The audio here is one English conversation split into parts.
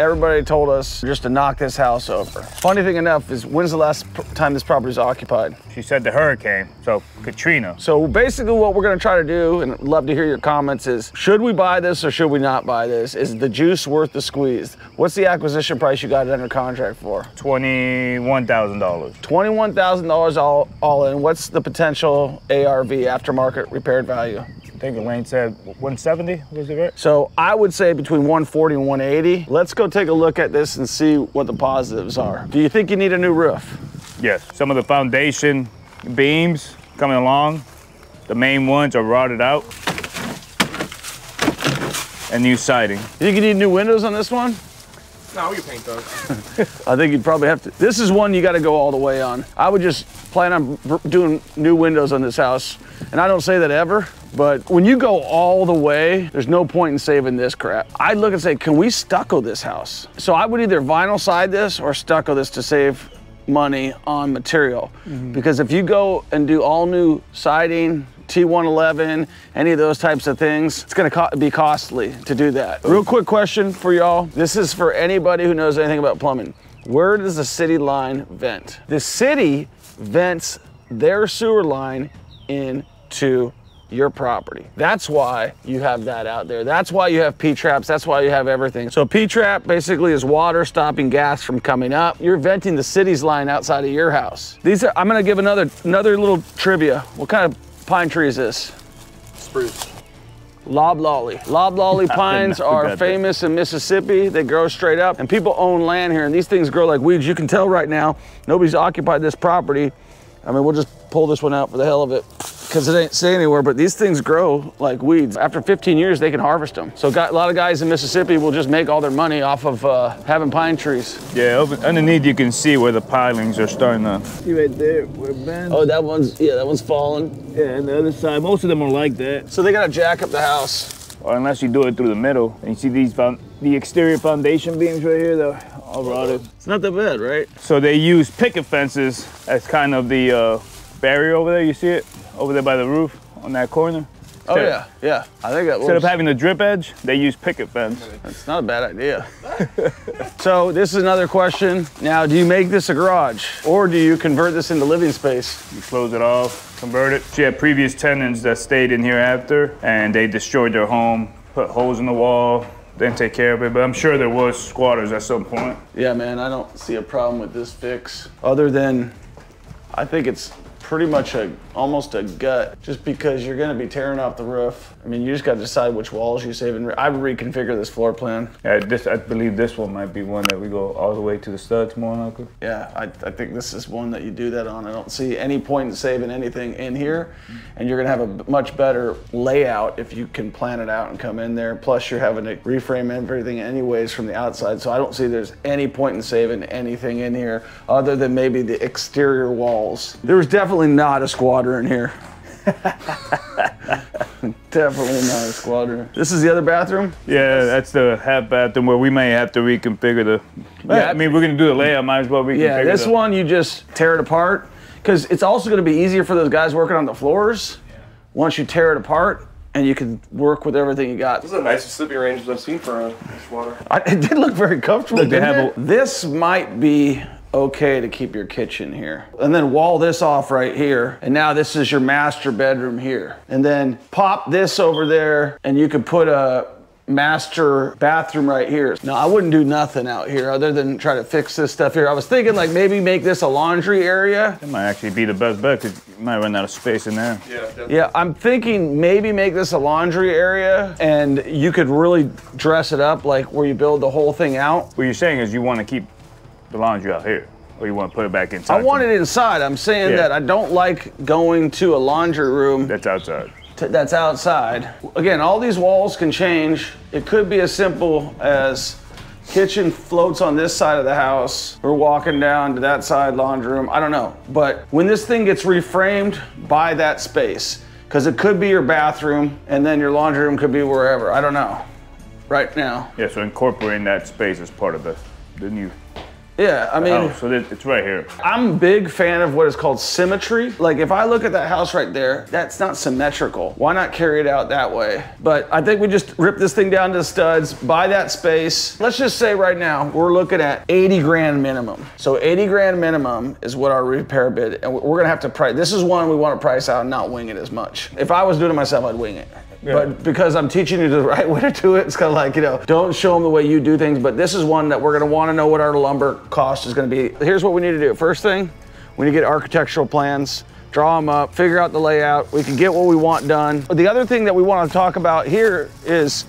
Everybody told us just to knock this house over. Funny thing enough is, when's the last time this property was occupied? She said the hurricane, so Katrina. So basically what we're gonna try to do, and I'd love to hear your comments, is should we buy this or should we not buy this? Is the juice worth the squeeze? What's the acquisition price you got it under contract for? $21,000. $21,000 all in. What's the potential ARV, aftermarket repaired value? I think Elaine said 170 was it? So I would say between 140 and 180. Let's go take a look at this and see what the positives are. Do you think you need a new roof? Yes. Some of the foundation beams coming along, the main ones are rotted out. And new siding. You think you need new windows on this one? No, we can paint those. I think you'd probably have to. This is one you got to go all the way on. I would just plan on doing new windows on this house. And I don't say that ever. But when you go all the way, there's no point in saving this crap. I'd look and say, can we stucco this house? So I would either vinyl side this or stucco this to save money on material. Mm-hmm. Because if you go and do all new siding, t111, any of those types of things, it's going to be costly to do that. Real quick question for y'all. This is for anybody who knows anything about plumbing. Where does the city line vent? The city vents their sewer line into your property. That's why you have that out there. That's why you have p-traps. That's why you have everything. So p-trap basically is water stopping gas from coming up. You're venting the city's line outside of your house. These are, I'm gonna give another little trivia. What kind of pine tree is this? Spruce. Loblolly. Loblolly pines are famous in Mississippi. They grow straight up and people own land here and these things grow like weeds. You can tell right now, nobody's occupied this property. I mean, we'll just pull this one out for the hell of it, because it ain't stay anywhere, but these things grow like weeds. After 15 years, they can harvest them. So a lot of guys in Mississippi will just make all their money off of having pine trees. Yeah, underneath you can see where the pilings are starting to. See right there, where it bends. Oh, that one's, yeah, that one's fallen. Yeah, and the other side, most of them are like that. So they gotta jack up the house. Or unless you do it through the middle. And you see these, the exterior foundation beams right here, though. All rotted. It's not that bad, right? So they use picket fences as kind of the barrier over there, you see it? Over there by the roof on that corner. Instead yeah. I think that instead of having the drip edge, they use picket fence. That's not a bad idea. So this is another question. Now, do you make this a garage or do you convert this into living space? You close it off, convert it. She had previous tenants that stayed in here after and they destroyed their home, put holes in the wall, didn't take care of it, but I'm sure there was squatters at some point. Yeah, man, I don't see a problem with this fix other than I think it's pretty much almost a gut, just because you're gonna be tearing off the roof. I mean, you just gotta decide which walls you save, and I would reconfigure this floor plan. Yeah, I believe this one might be one that we go all the way to the studs more than likely. Yeah, I think this is one that you do that on. I don't see any point in saving anything in here, and you're gonna have a much better layout if you can plan it out and come in there. Plus, you're having to reframe everything anyways from the outside, so I don't see there's any point in saving anything in here other than maybe the exterior walls. There was definitely not a squatter in here. Definitely not a squatter. This is the other bathroom? Yeah, that's the half bathroom where we may have to reconfigure the... Yeah, I mean, we're going to do the layout, might as well reconfigure. Yeah, this one you just tear it apart because it's also going to be easier for those guys working on the floors once you tear it apart. And you can work with everything you got. This is the nicest sleeping arrangements I've seen for water. It did look very comfortable. Look, this might be okay to keep your kitchen here. And then wall this off right here. And now this is your master bedroom here. And then pop this over there and you could put a master bathroom right here. Now, I wouldn't do nothing out here other than try to fix this stuff here. I was thinking like maybe make this a laundry area. It might actually be the best bet because you might run out of space in there. Yeah, definitely. Yeah, I'm thinking maybe make this a laundry area and you could really dress it up like where you build the whole thing out. What you're saying is you want to keep the laundry out here. Or you want to put it back inside? I want it inside. I'm saying that I don't like going to a laundry room. That's outside. That's outside. Again, all these walls can change. It could be as simple as kitchen floats on this side of the house. We're walking down to that side, laundry room. I don't know. But when this thing gets reframed, buy that space. Because it could be your bathroom and then your laundry room could be wherever. I don't know. Right now. Yeah, so incorporating that space is part of the new Yeah, I mean. Oh, so it's right here. I'm a big fan of what is called symmetry. Like if I look at that house right there, that's not symmetrical. Why not carry it out that way? But I think we just rip this thing down to studs, buy that space. Let's just say right now, we're looking at 80 grand minimum. So 80 grand minimum is what our repair bid, and we're gonna have to price. This is one we wanna price out and not wing it as much. If I was doing it myself, I'd wing it. Yeah. But because I'm teaching you the right way to do it, it's kind of like, you know, don't show them the way you do things, but this is one that we're gonna wanna know what our lumber cost is gonna be. Here's what we need to do. First thing, we need to get architectural plans, draw them up, figure out the layout. We can get what we want done. But the other thing that we wanna talk about here is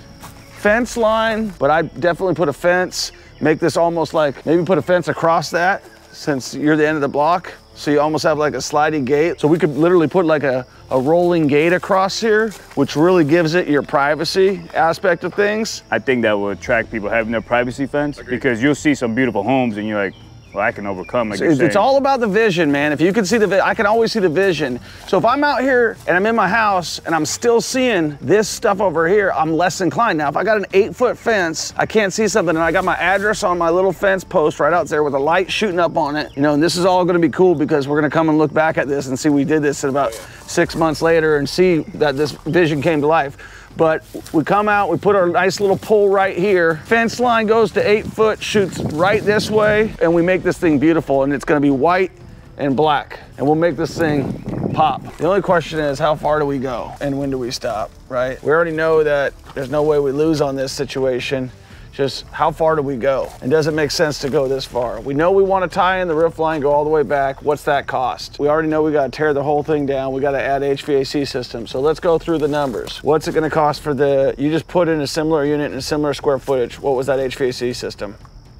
fence line, but I definitely put a fence, make this almost like, maybe put a fence across that since you're the end of the block. So you almost have like a sliding gate. So we could literally put like a rolling gate across here, which really gives it your privacy aspect of things. I think that will attract people having their privacy fence. Agreed. Because you'll see some beautiful homes and you're like, well, I can overcome. Like it's all about the vision, man. If you can see the, I can always see the vision. So if I'm out here and I'm in my house and I'm still seeing this stuff over here, I'm less inclined. Now, if I got an 8-foot fence, I can't see something, and I got my address on my little fence post right out there with a light shooting up on it, you know, and this is all gonna be cool because we're gonna come and look back at this and see we did this in about 6 months later and see that this vision came to life. But we come out, we put our nice little pole right here. Fence line goes to 8 foot, shoots right this way, and we make this thing beautiful, and it's gonna be white and black, and we'll make this thing pop. The only question is how far do we go and when do we stop, right? We already know that there's no way we lose on this situation. Just how far do we go? And does it make sense to go this far? We know we want to tie in the roof line, go all the way back. What's that cost? We already know we got to tear the whole thing down. We got to add HVAC system. So let's go through the numbers. What's it going to cost for the, you just put in a similar unit and a similar square footage. What was that HVAC system?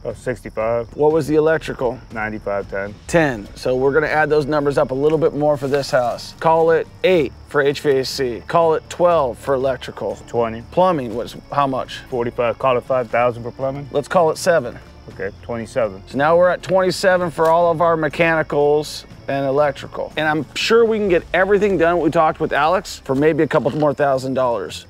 Oh, 65. What was the electrical? 95, 10. 10. So we're going to add those numbers up a little bit more for this house. Call it 8. For HVAC, call it 12 for electrical. 20. Plumbing was how much? 45, call it 5,000 for plumbing. Let's call it 7. Okay, 27. So now we're at 27 for all of our mechanicals and electrical. And I'm sure we can get everything done what we talked with Alex for maybe a couple more $1,000.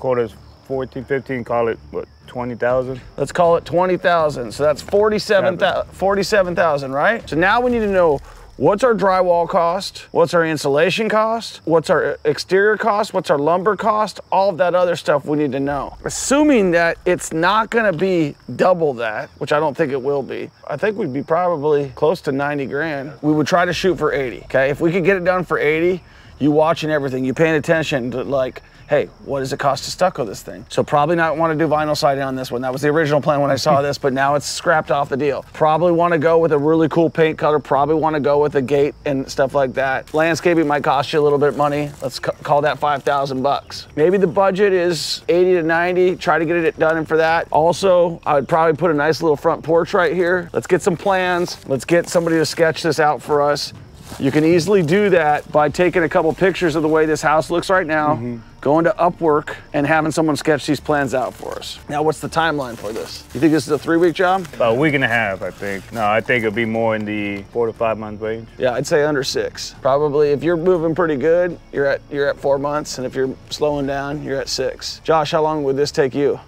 Quarters 14, 15, call it what? 20,000. Let's call it 20,000. So that's 47,000, right? So now we need to know, what's our drywall cost? What's our insulation cost? What's our exterior cost? What's our lumber cost? All of that other stuff we need to know. Assuming that it's not gonna be double that, which I don't think it will be, I think we'd be probably close to 90 grand. We would try to shoot for 80, okay? If we could get it done for 80, you watching everything, you paying attention to like, hey, what does it cost to stucco this thing? So probably not want to do vinyl siding on this one. That was the original plan when I saw this, but now it's scrapped off the deal. Probably want to go with a really cool paint color. Probably want to go with a gate and stuff like that. Landscaping might cost you a little bit of money. Let's call that 5,000 bucks. Maybe the budget is 80 to 90. Try to get it done for that. Also, I would probably put a nice little front porch right here. Let's get some plans. Let's get somebody to sketch this out for us. You can easily do that by taking a couple pictures of the way this house looks right now, going to Upwork and having someone sketch these plans out for us. Now, what's the timeline for this? You think this is a 3-week job? About a week and a half, I think. No, I think it'll be more in the 4 to 5 month range. Yeah, I'd say under 6. Probably if you're moving pretty good, you're at 4 months, and if you're slowing down, you're at 6. Josh, how long would this take you?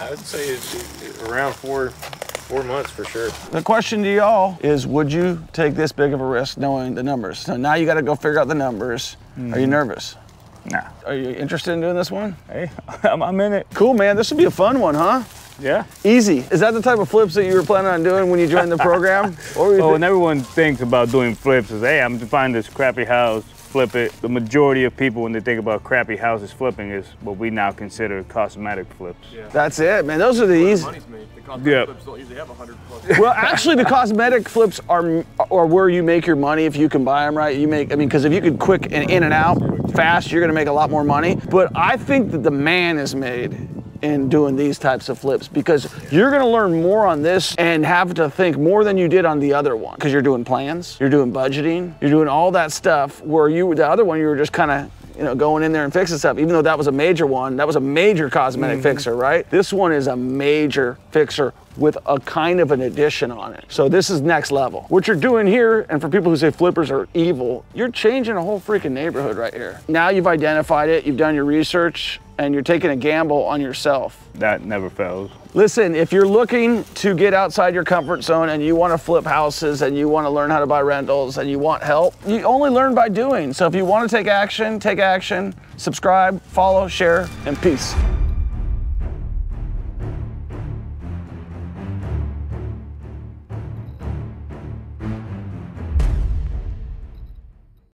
I would say it's around 4 months for sure. The question to y'all is, would you take this big of a risk knowing the numbers? So now you got to go figure out the numbers. Are you nervous? Nah. Are you interested in doing this one? Hey, I'm in it. Cool, man. This would be a fun one, huh? Yeah. Easy. Is that the type of flips that you were planning on doing when you joined the program? Well, when everyone thinks about doing flips is, hey, I'm finding this crappy house, flip it. The majority of people, when they think about crappy houses flipping, is what we now consider cosmetic flips. Yeah. That's it, man. Those are the easy. The cosmetic flips don't usually have 100 plus. Well, actually, the cosmetic flips are where you make your money if you can buy them right. You make, I mean, because if you could quick and in and out fast, you're gonna make a lot more money. But I think that the man is made in doing these types of flips, because you're gonna learn more on this and have to think more than you did on the other one, because you're doing plans, you're doing budgeting, you're doing all that stuff where the other one, you were just kind of, you know, going in there and fixing stuff, even though that was a major one, that was a major cosmetic fixer, right? This one is a major fixer with a kind of an addition on it. So this is next level. What you're doing here, and for people who say flippers are evil, you're changing a whole freaking neighborhood right here. Now you've identified it, you've done your research, and you're taking a gamble on yourself. That never fails. Listen, if you're looking to get outside your comfort zone and you want to flip houses and you want to learn how to buy rentals and you want help, you only learn by doing. So if you want to take action, take action. Subscribe, follow, share, and peace.